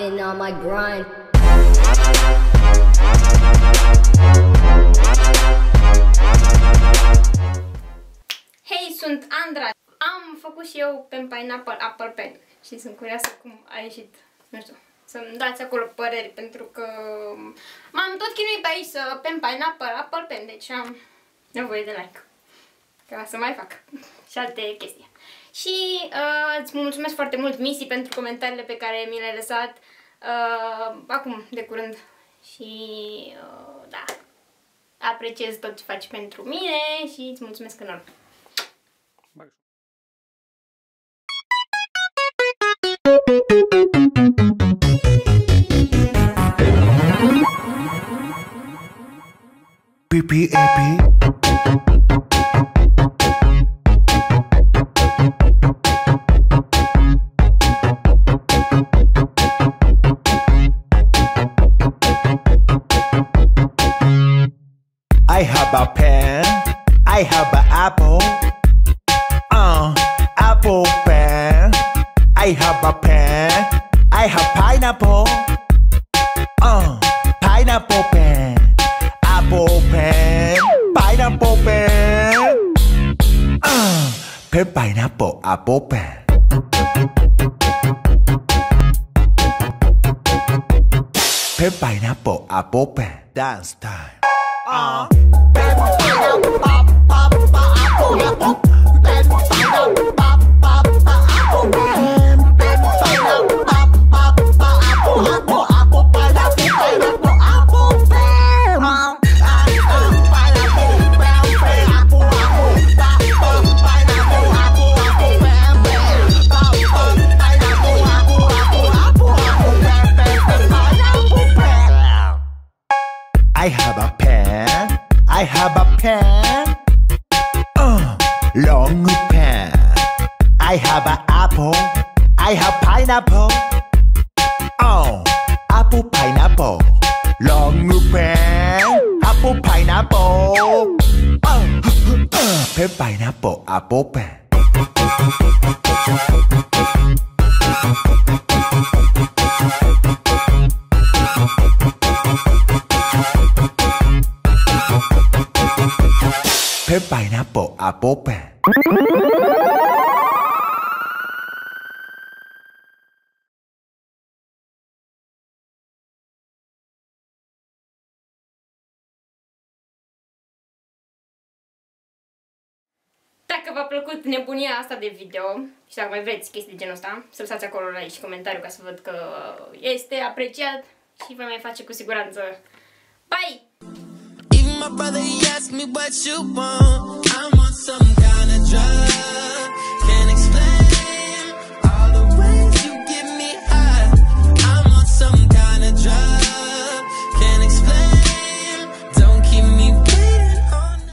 been on my grind. Hei, sunt Andra. Am făcut și eu Pen Pineapple Apple Pen și sunt curioasă cum a ieșit. Nu știu, să-mi dați acolo păreri, pentru că m-am tot chinuit pe aici să Pen Pineapple Apple Pen, deci am nevoie de like ca să mai fac și alte chestii. Și îți mulțumesc foarte mult, Missy, pentru comentariile pe care mi le-ai lăsat acum, de curând. Și da, apreciez tot ce faci pentru mine și îți mulțumesc enorm. PPAP I have a pen, I have an apple, apple pen. I have a pen, I have pineapple, pineapple pen. Apple pen, pineapple pen, pen pineapple apple pen. Pen pineapple apple pen. Dance time. Ben pineapple, pop, pop, pop, apple. Ben pineapple, pop, pop, pop, apple. Ben pineapple, pop, pop, pop, apple. Apple, apple, pineapple, apple. Ben, pineapple, pineapple, apple. Apple, pineapple, apple, apple. Ben, pineapple, pineapple, apple, apple, apple. Ben, pineapple. I have a pen. I have a pen, long pen. I have an apple, I have pineapple, apple pineapple, long pen, apple pineapple, pen pineapple apple pen. Pen pineapple apple pen. Dacă v-a plăcut nebunia asta de video și dacă mai vreți chestii de genul ăsta, să lăsați acolo like și comentariu ca să văd că este apreciat și vă mai face cu siguranță. Bye! My brother, he asked me what you want. I want some kind of drug.